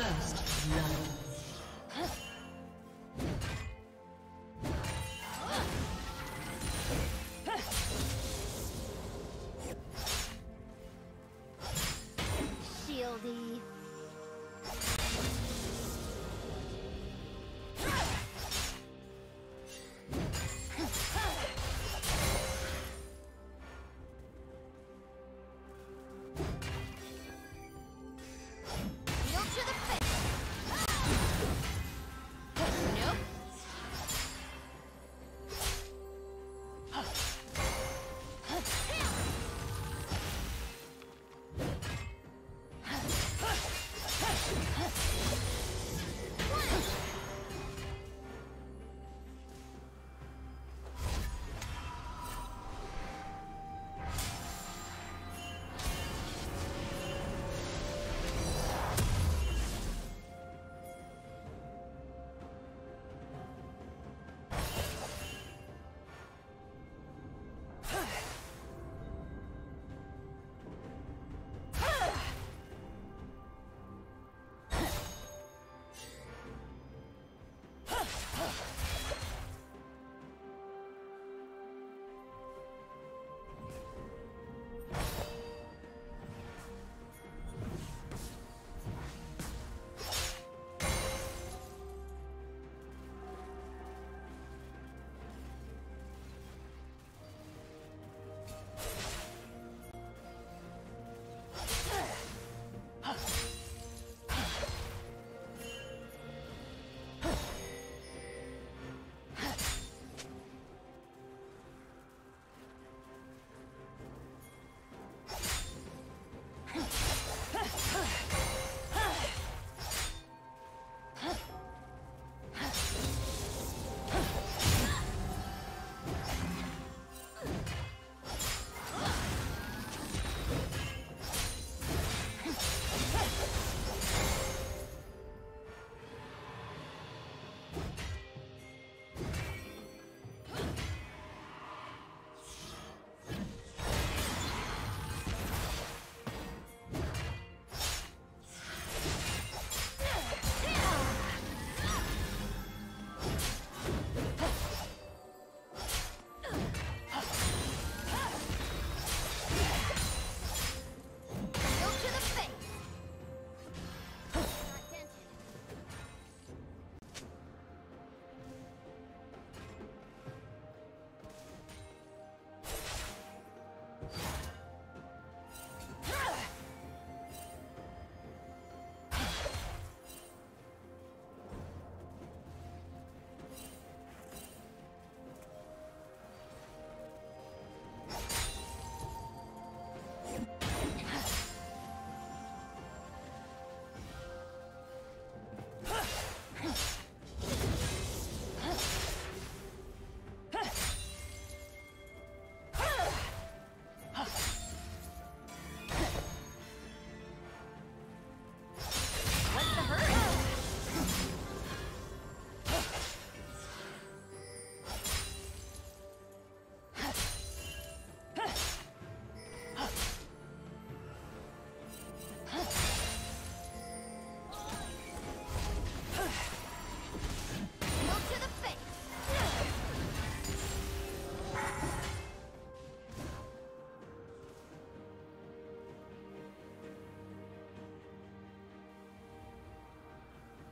First love.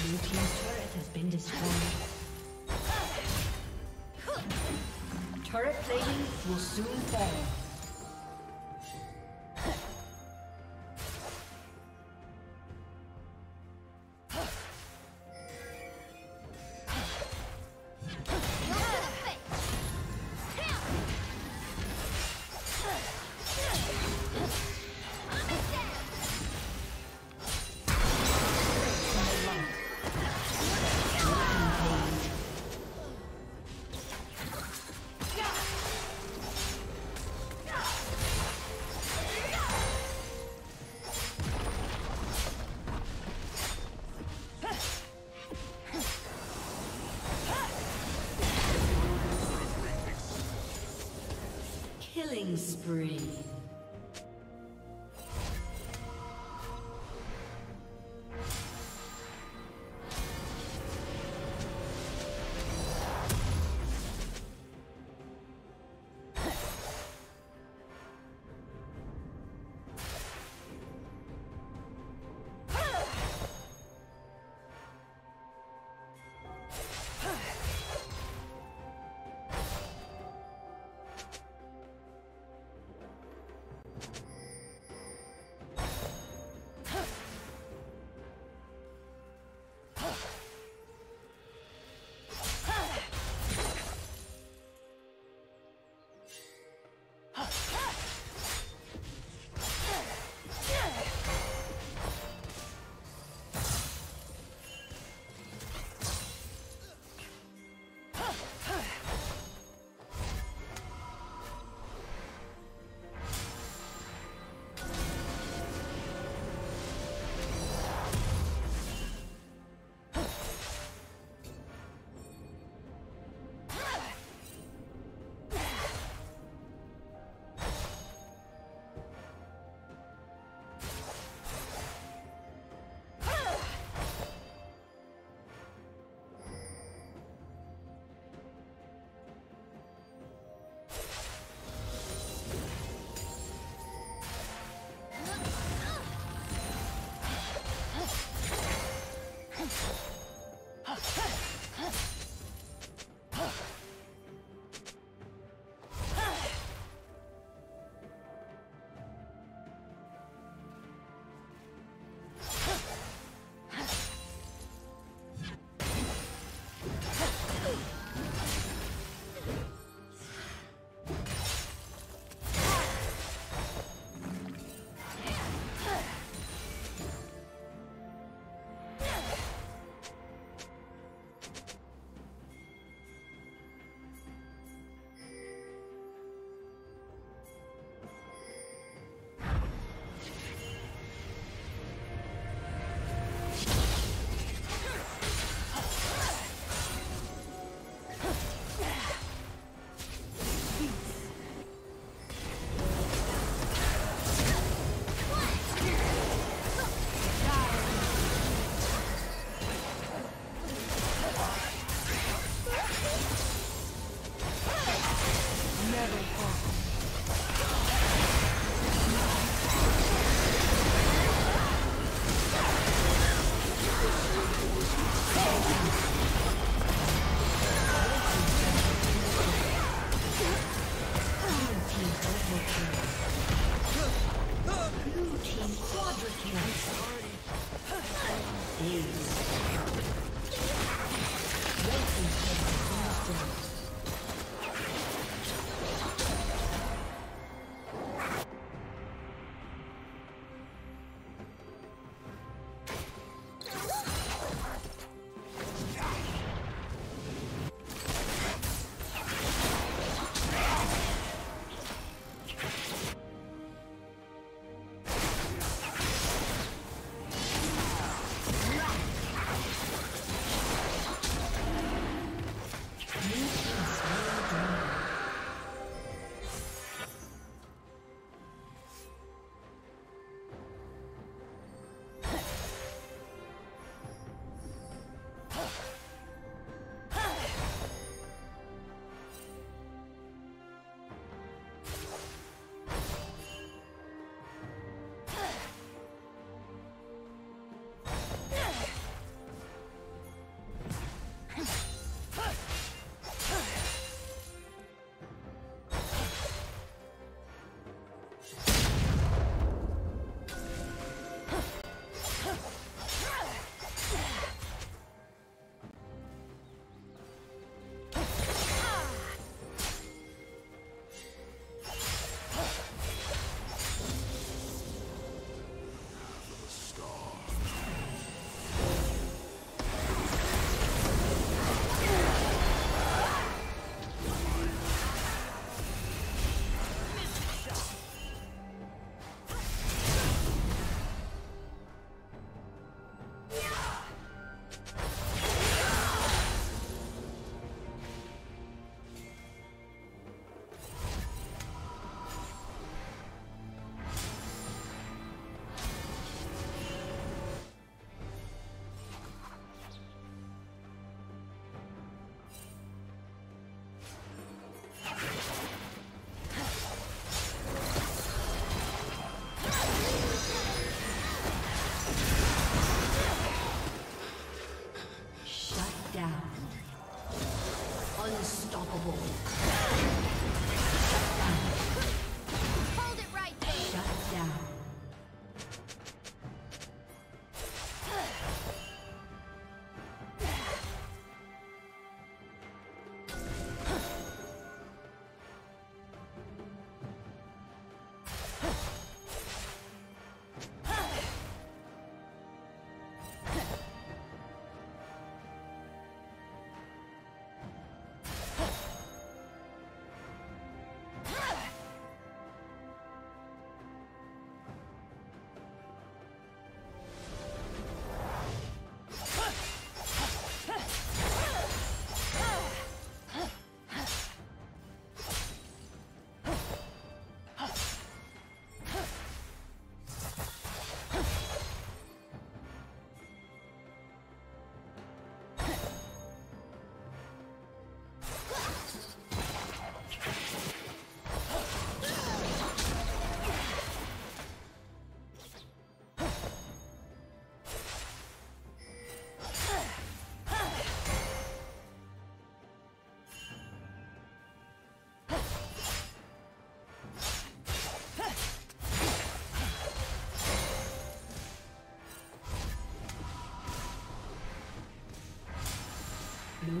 Blue team's turret has been destroyed. Turret plating will soon fall. Killing spree. unstoppable. Hold it right there. Shut down. Blue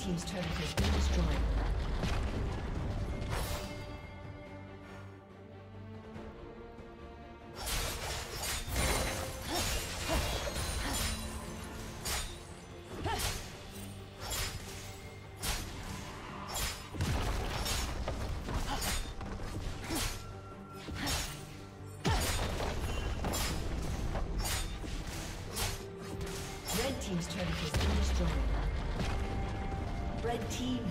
Team's turret has been destroyed. Team's turret has been destroyed. Red team's turret has been destroyed. Red team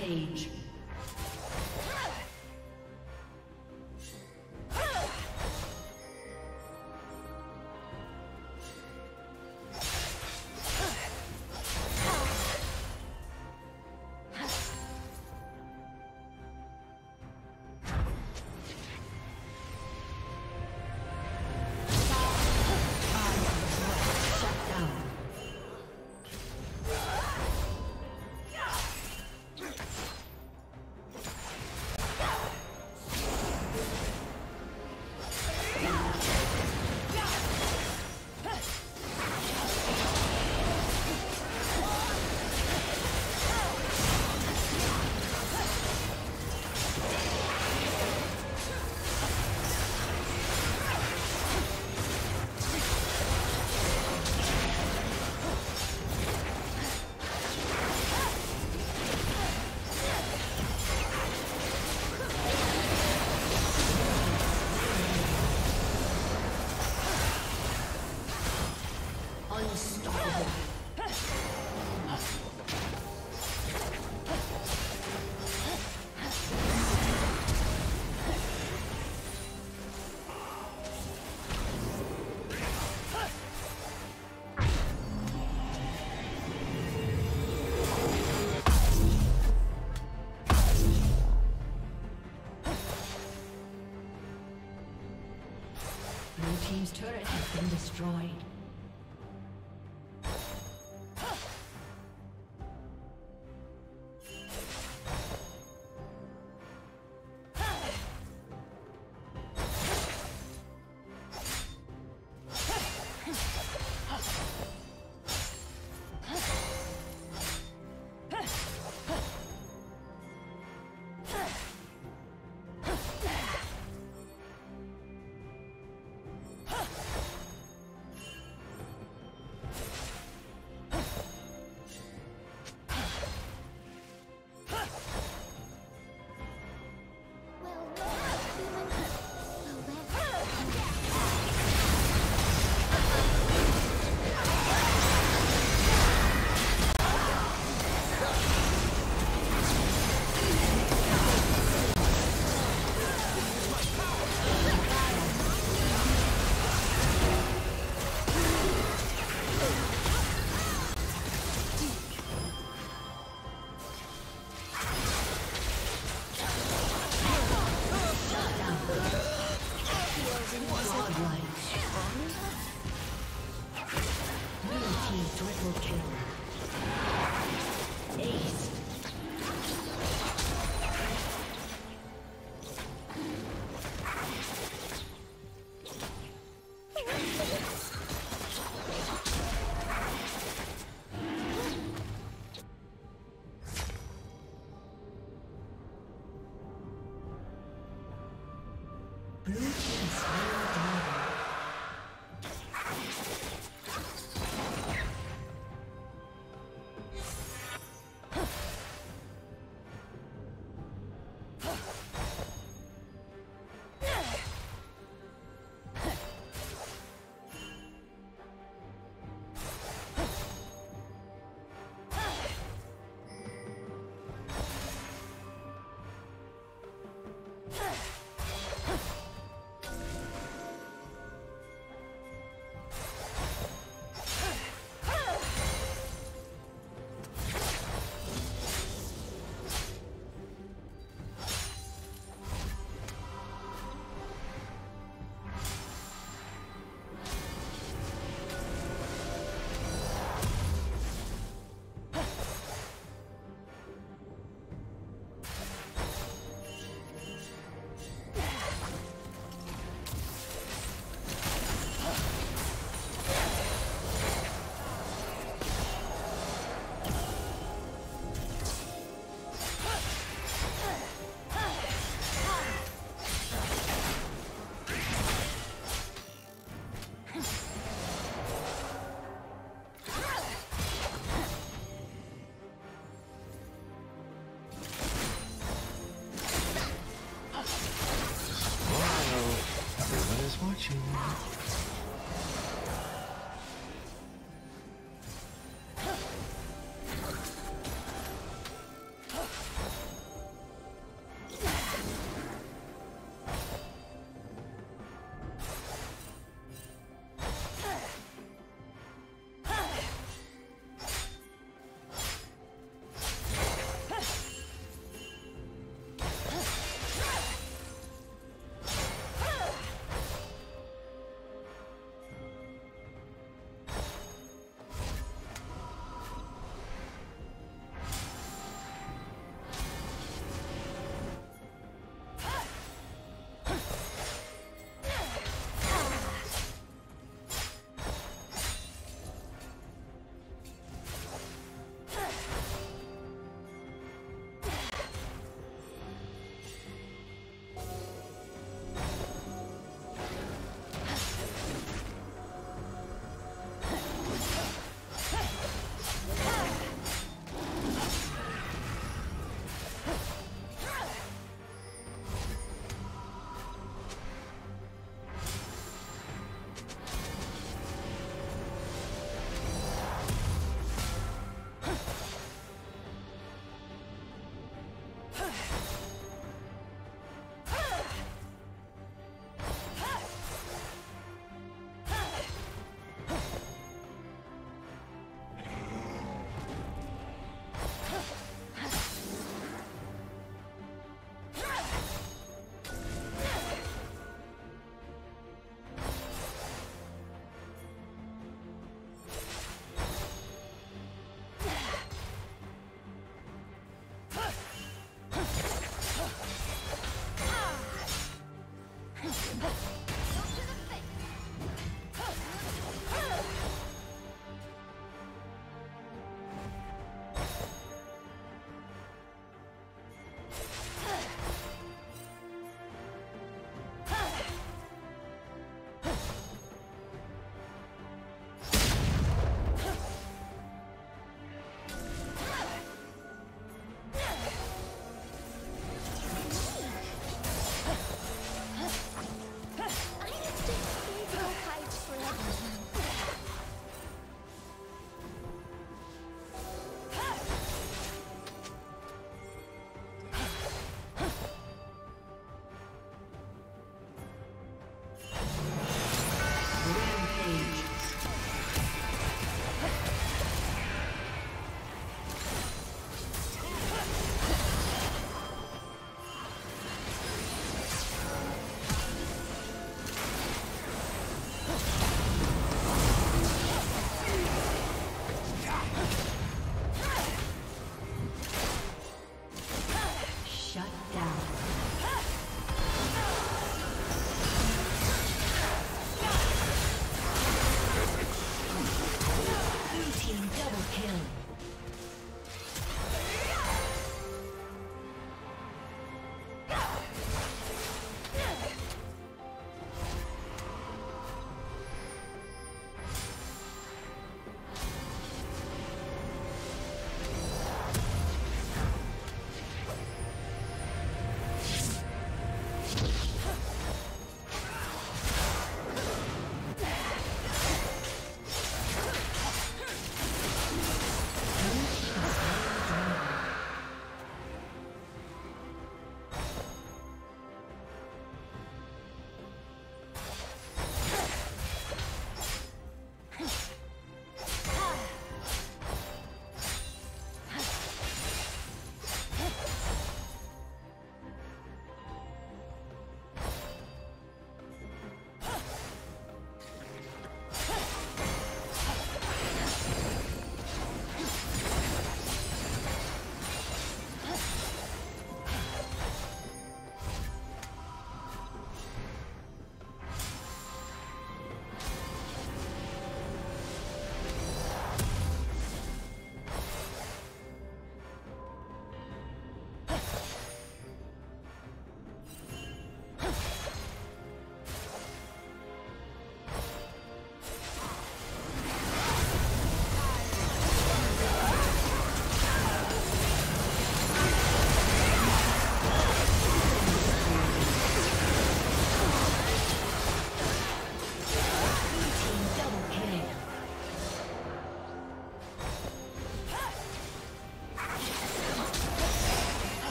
Rampage. Team's turret has been destroyed.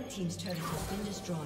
Red team's turret has been destroyed.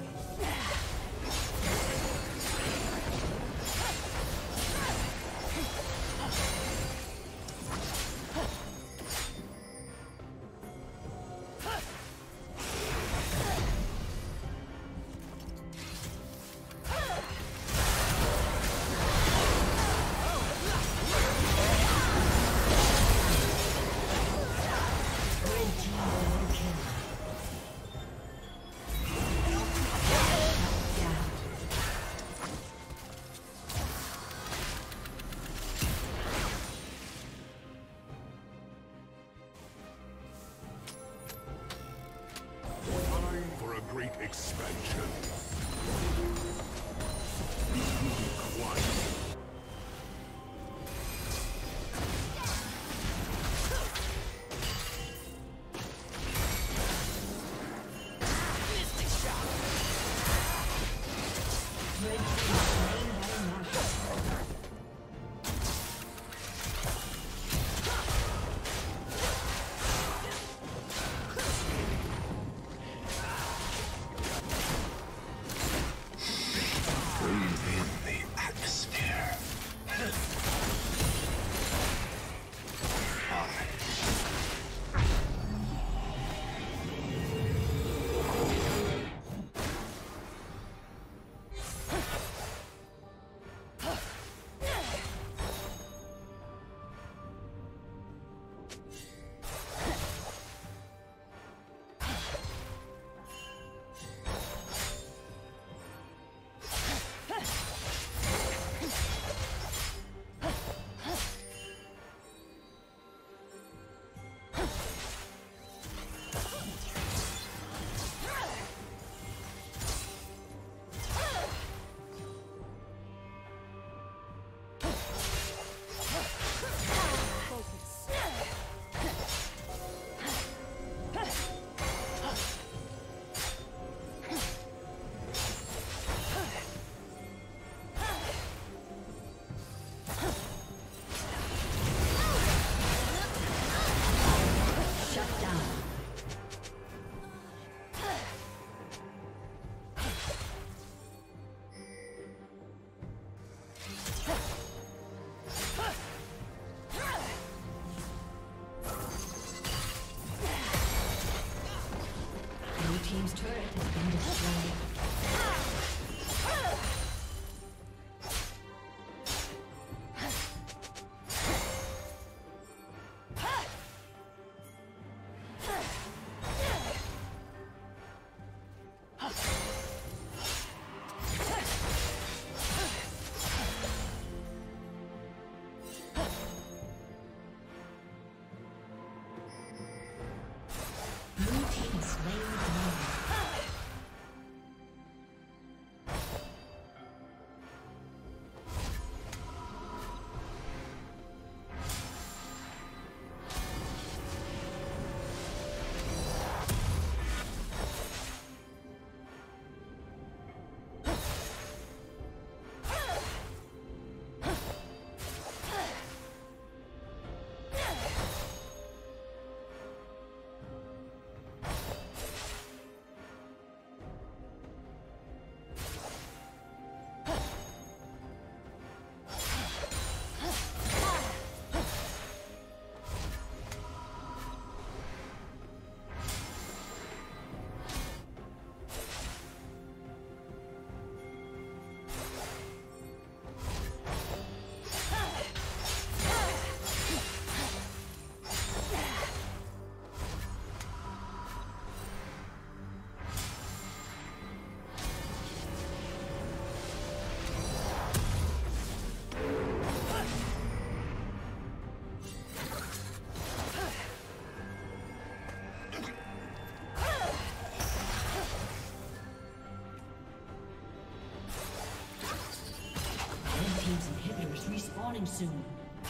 Respawning soon. Blue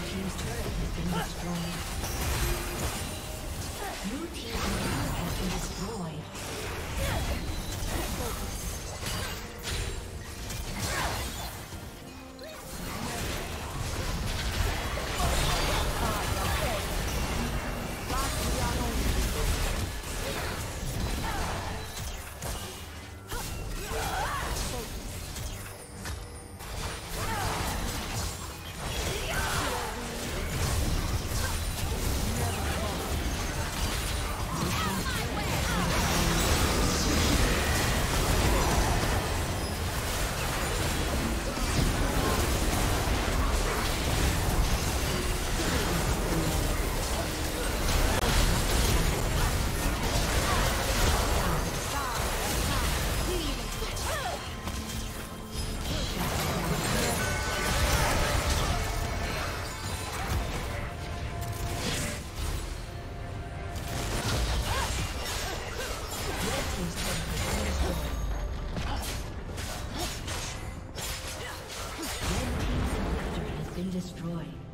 team's turret has been destroyed. Blue team's turret has been destroyed. destroyed.